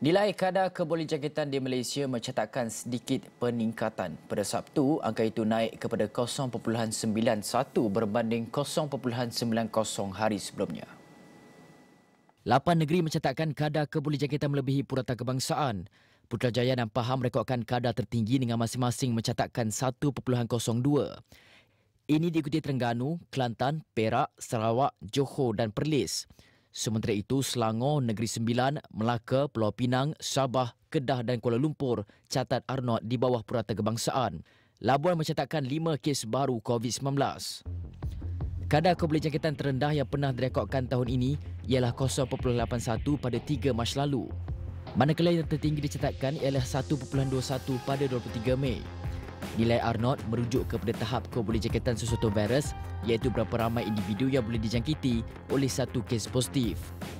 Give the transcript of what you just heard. Nilai kadar kebolehjangkitan di Malaysia mencatatkan sedikit peningkatan. Pada Sabtu, angka itu naik kepada 0.91 berbanding 0.90 hari sebelumnya. 8 negeri mencatatkan kadar kebolehjangkitan melebihi purata kebangsaan. Putrajaya dan Pahang merekodkan kadar tertinggi dengan masing-masing mencatatkan 1.02. Ini diikuti Terengganu, Kelantan, Perak, Sarawak, Johor dan Perlis. Sementara itu, Selangor, Negeri Sembilan, Melaka, Pulau Pinang, Sabah, Kedah dan Kuala Lumpur catat R-Naught di bawah purata kebangsaan. Labuan mencatatkan 5 kes baru COVID-19. Kadar kebolehjangkitan terendah yang pernah direkodkan tahun ini ialah 0.81 pada 3 Mac lalu. Manakala yang tertinggi dicatatkan ialah 1.21 pada 23 Mei. Nilai R-Naught merujuk kepada tahap kebolehjangkitan sesuatu virus, iaitu berapa ramai individu yang boleh dijangkiti oleh satu kes positif.